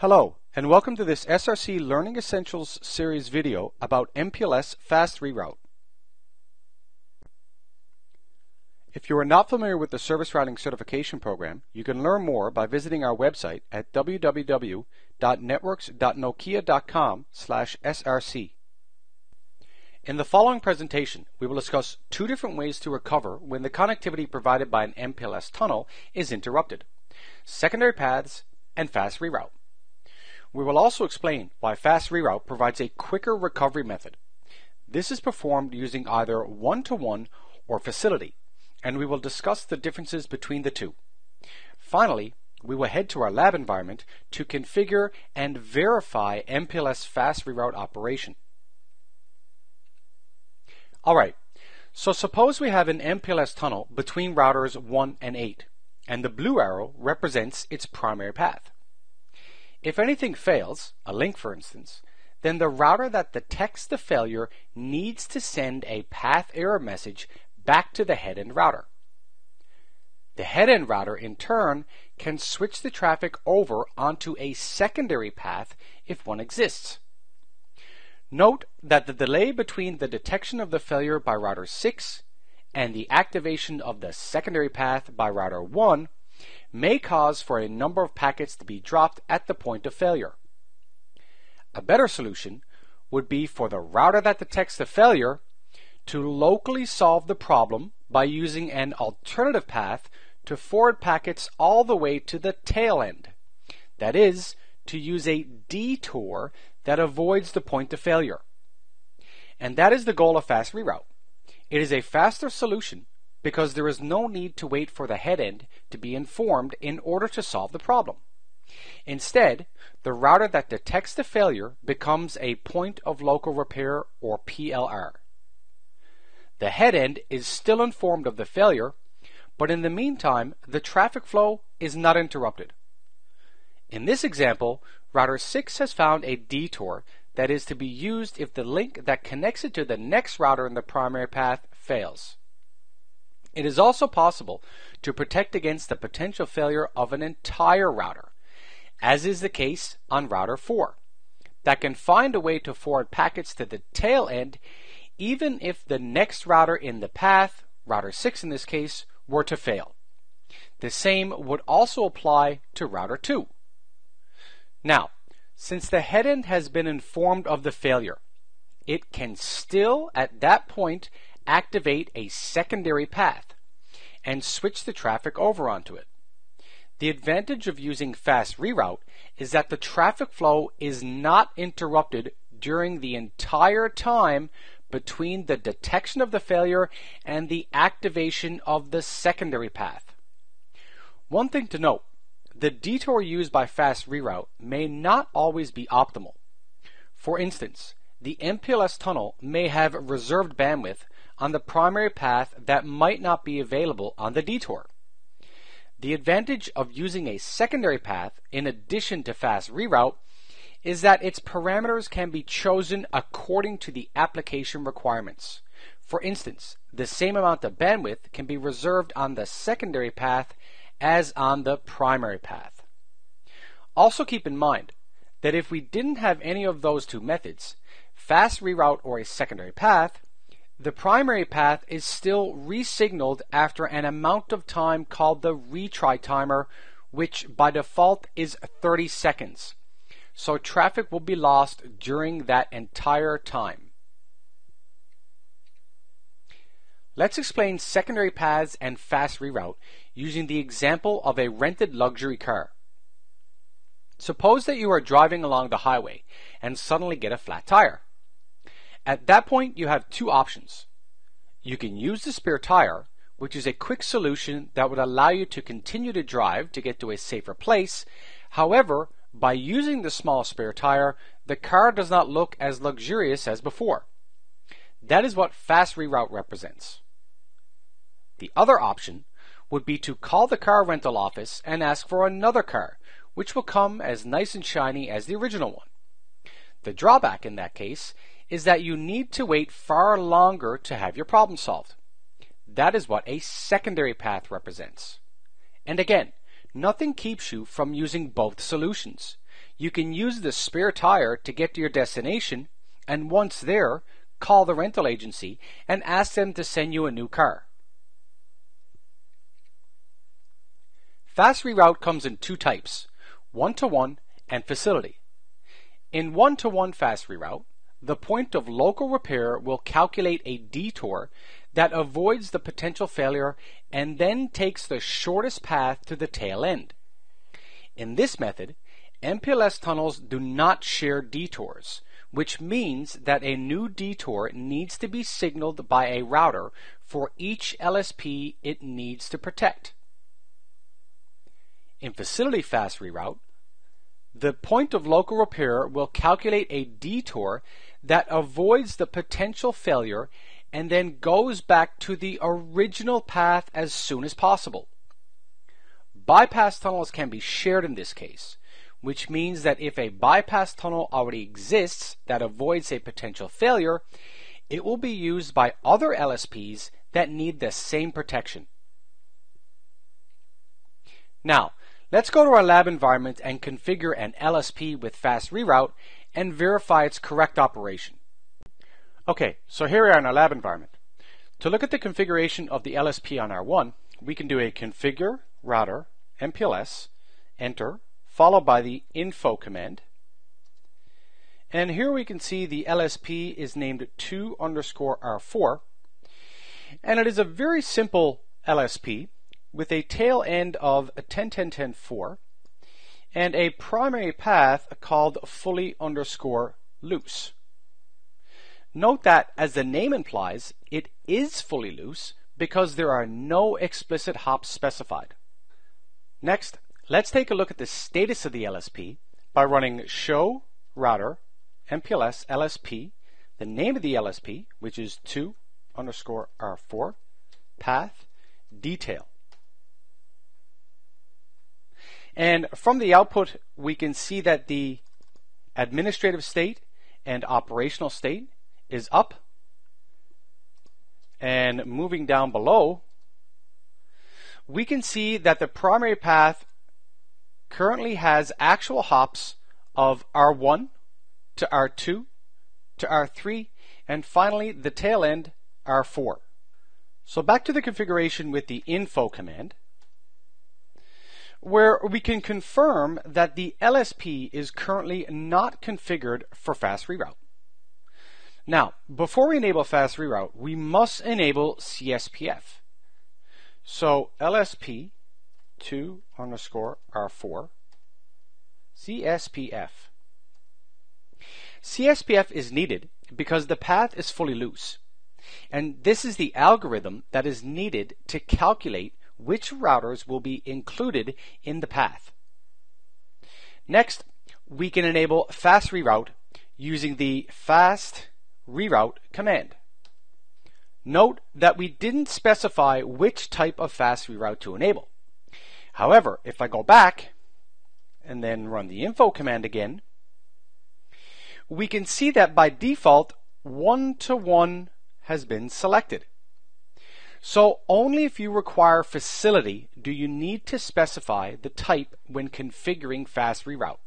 Hello, and welcome to this SRC Learning Essentials series video about MPLS Fast Reroute. If you are not familiar with the Service Routing Certification Program, you can learn more by visiting our website at www.networks.nokia.com/src. In the following presentation, we will discuss two different ways to recover when the connectivity provided by an MPLS tunnel is interrupted: secondary paths and fast reroute. We will also explain why fast reroute provides a quicker recovery method. This is performed using either one-to-one or facility, and we will discuss the differences between the two. Finally, we will head to our lab environment to configure and verify MPLS fast reroute operation. Alright, so suppose we have an MPLS tunnel between routers 1 and 8, and the blue arrow represents its primary path. If anything fails, a link for instance, then the router that detects the failure needs to send a path error message back to the head-end router. The head-end router, in turn, can switch the traffic over onto a secondary path if one exists. Note that the delay between the detection of the failure by router 6 and the activation of the secondary path by router 1 may cause for a number of packets to be dropped at the point of failure. A better solution would be for the router that detects the failure to locally solve the problem by using an alternative path to forward packets all the way to the tail end. That is, to use a detour that avoids the point of failure. And that is the goal of fast reroute. It is a faster solution because there is no need to wait for the head end to be informed in order to solve the problem. Instead, the router that detects the failure becomes a point of local repair, or PLR. The head end is still informed of the failure, but in the meantime, the traffic flow is not interrupted. In this example, router 6 has found a detour that is to be used if the link that connects it to the next router in the primary path fails. It is also possible to protect against the potential failure of an entire router, as is the case on router 4, that can find a way to forward packets to the tail end even if the next router in the path, router 6 in this case, were to fail. The same would also apply to router 2. Now, since the head end has been informed of the failure, it can still at that point activate a secondary path and switch the traffic over onto it. The advantage of using fast reroute is that the traffic flow is not interrupted during the entire time between the detection of the failure and the activation of the secondary path. One thing to note, the detour used by fast reroute may not always be optimal. For instance, the MPLS tunnel may have reserved bandwidth on the primary path that might not be available on the detour. The advantage of using a secondary path in addition to fast reroute is that its parameters can be chosen according to the application requirements. For instance, the same amount of bandwidth can be reserved on the secondary path as on the primary path. Also keep in mind that if we didn't have any of those two methods, fast reroute or a secondary path, the primary path is still re-signaled after an amount of time called the retry timer, which by default is 30 seconds. So traffic will be lost during that entire time. Let's explain secondary paths and fast reroute using the example of a rented luxury car. Suppose that you are driving along the highway and suddenly get a flat tire. At that point, you have two options. You can use the spare tire, which is a quick solution that would allow you to continue to drive to get to a safer place. However, by using the small spare tire, the car does not look as luxurious as before. That is what fast reroute represents. The other option would be to call the car rental office and ask for another car, which will come as nice and shiny as the original one. The drawback in that case is that you need to wait far longer to have your problem solved. That is what a secondary path represents. And again, nothing keeps you from using both solutions. You can use the spare tire to get to your destination, and once there, call the rental agency and ask them to send you a new car. Fast Reroute comes in two types, one-to-one and facility. In one-to-one Fast Reroute, the point of local repair will calculate a detour that avoids the potential failure and then takes the shortest path to the tail end. In this method, MPLS tunnels do not share detours, which means that a new detour needs to be signaled by a router for each LSP it needs to protect. In Facility Fast Reroute, the point of local repair will calculate a detour that avoids the potential failure and then goes back to the original path as soon as possible. Bypass tunnels can be shared in this case, which means that if a bypass tunnel already exists that avoids a potential failure, it will be used by other LSPs that need the same protection. Now, let's go to our lab environment and configure an LSP with Fast Reroute and verify its correct operation. Okay, so here we are in our lab environment. To look at the configuration of the LSP on R1, we can do a configure router MPLS, enter, followed by the info command. And here we can see the LSP is named 2_R4, and it is a very simple LSP with a tail end of 10.10.10.4 and a primary path called fully_loose. Note that, as the name implies, it is fully loose because there are no explicit hops specified. Next, let's take a look at the status of the LSP by running show router MPLS LSP, the name of the LSP, which is 2_R4, path, detail. And from the output, we can see that the administrative state and operational state is up, and moving down below, we can see that the primary path currently has actual hops of R1 to R2 to R3, and finally the tail end R4. So back to the configuration with the info command, where we can confirm that the LSP is currently not configured for Fast Reroute. Now, before we enable Fast Reroute, we must enable CSPF. So LSP 2_R4 CSPF. CSPF is needed because the path is fully loose, and this is the algorithm that is needed to calculate which routers will be included in the path. Next, we can enable Fast Reroute using the Fast Reroute command. Note that we didn't specify which type of Fast Reroute to enable. However, if I go back and then run the info command again, we can see that by default, one-to-one has been selected. So only if you require facility do you need to specify the type when configuring Fast Reroute.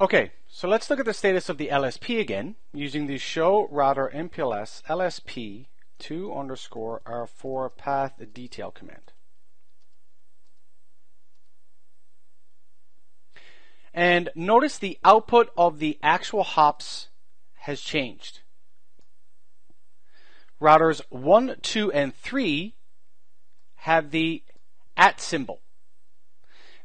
Okay, so let's look at the status of the LSP again using the show router MPLS LSP 2_R4 path detail command. And notice the output of the actual hops has changed. Routers 1, 2, and 3 have the at symbol,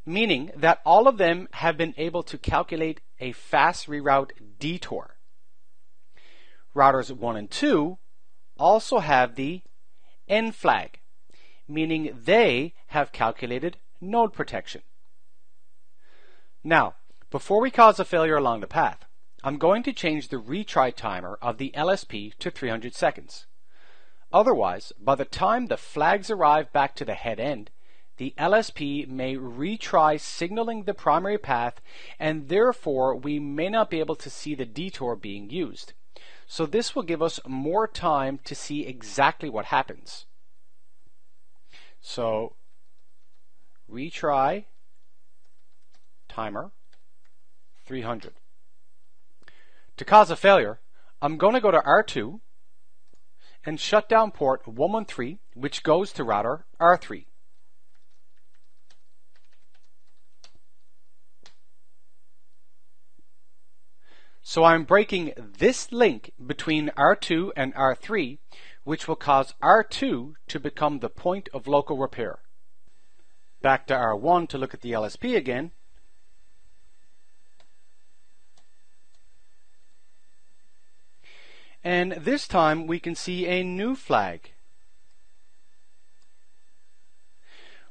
meaning that all of them have been able to calculate a Fast Reroute detour. Routers 1 and 2 also have the N flag, meaning they have calculated node protection. Now, before we cause a failure along the path, I'm going to change the retry timer of the LSP to 300 seconds. Otherwise, by the time the flags arrive back to the head end, the LSP may retry signaling the primary path, and therefore we may not be able to see the detour being used. So this will give us more time to see exactly what happens. So retry timer 300. To cause a failure, I'm going to go to R2 and shut down port 113, which goes to router R3. So I'm breaking this link between R2 and R3, which will cause R2 to become the point of local repair. Back to R1 to look at the LSP again. And this time we can see a new flag.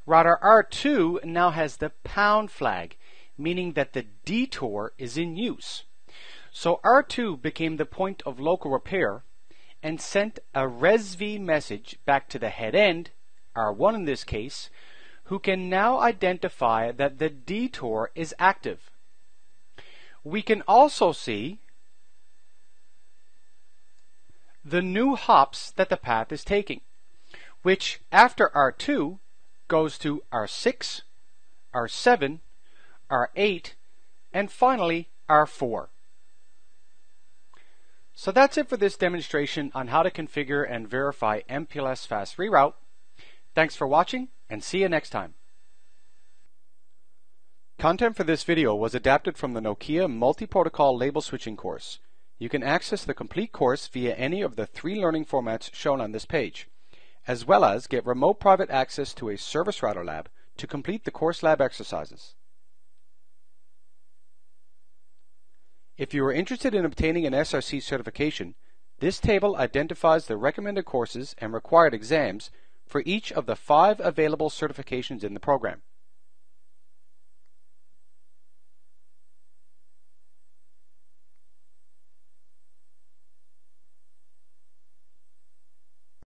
Router R2 now has the pound flag, meaning that the detour is in use. So R2 became the point of local repair and sent a resv message back to the head end, R1 in this case, who can now identify that the detour is active. We can also see the new hops that the path is taking, which after R2 goes to R6, R7, R8, and finally R4. So that's it for this demonstration on how to configure and verify MPLS fast reroute. Thanks for watching, and see you next time. Content for this video was adapted from the Nokia Multi-Protocol Label Switching course. You can access the complete course via any of the 3 learning formats shown on this page, as well as get remote private access to a service router lab to complete the course lab exercises. If you are interested in obtaining an SRC certification, this table identifies the recommended courses and required exams for each of the 5 available certifications in the program.